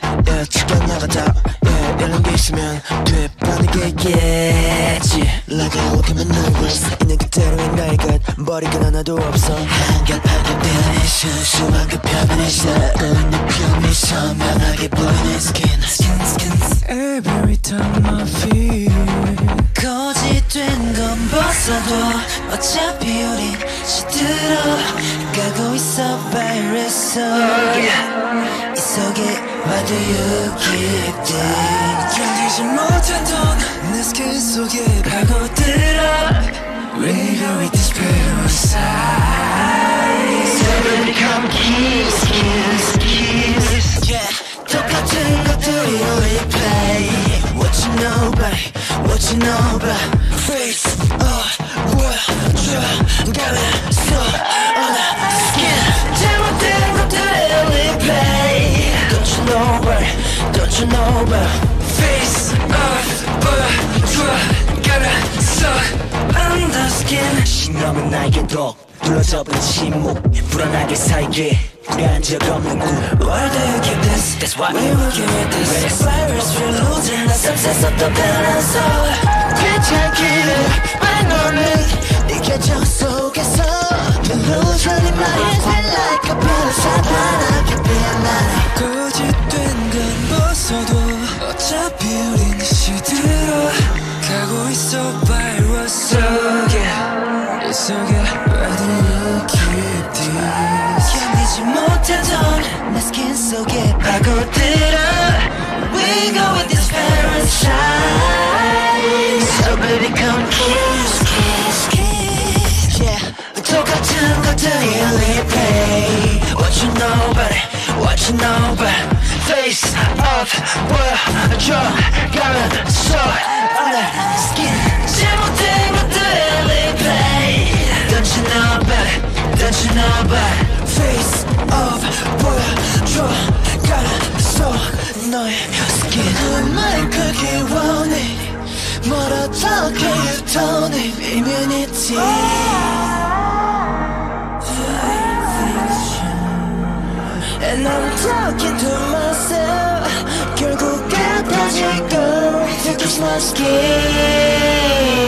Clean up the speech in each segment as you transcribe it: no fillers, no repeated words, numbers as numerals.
거야. 야, 직관 나가자. 야, 이런 게 있으면 돼. 빠르게겠지. Like I look at my numbers. 있는 그대로의 나의 것. 머리가 하나도 없어. 한겹한겹 대단해져. 수만 그 표면에서. 꼴린 내 표면이 선명하게 보이는 skin. Skin, skin. Every time I feel. 거짓된 건 벗어도 어차피 우린 시들어. 가고 있어, virus. 이 속에. Why do you keep this? 견디지 못했던 내 스킬 속에 파고들어. We go with this parasite. Somebody come kiss, kiss, kiss. Yeah, 똑같은 것들이 replay. What you know about, what you know about. Face, 보여줘, 가면서 on a skin. 잘못된 것들이 replay. Don't you know about face off, 보여줘, 가면서 on the skin. 신념은 나에게 독 둘러져버린 침묵 불안하게 살게 우려한 적 없는 꿈. Why do you keep this? That's why we're working with this virus. We're losing the substance of the balance. 괜찮기를 왜 너는 네 계정 속에서 The illusion in my eyes feel like a parasite. But I can be alive. 어차피 우린 시들어 가고 있어 바이러스 속에 이 속에 Why do you keep this? 견디지 못하던 내 스킨 속에 파고들어 We go with this parasite. So baby come kiss, kiss, kiss. Yeah, 똑같은 것들이 replay. What you know about it, what you know about it. Face off, 보여줘, 가면서 on the skin. 잘못된 것들을 replay. Don't you know about it? Don't you know about it? Face off, 보여줘, 가면서 너의 skin. 얼마나 크게 원해 뭘 어떻게 유도해 immunity. And I'm talking to myself. 결국 같아질 걸 to kiss my skin.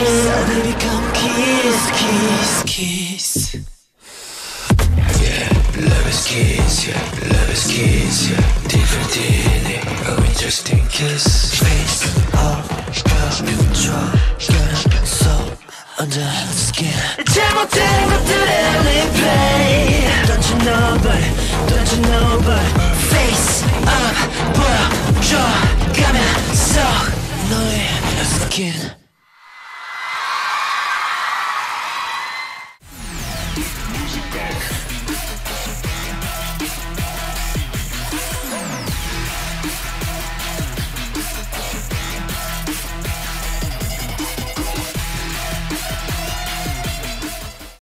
So baby come kiss, kiss, kiss. Yeah, love is kiss, yeah, love is kiss, yeah. Different DNA, oh interesting kiss. Face off, 보여줘, 가면서 on the skin. 잘못된 것들의 replay. Don't you know but don't you know but face up, 보여줘, 가면서 너의 skin.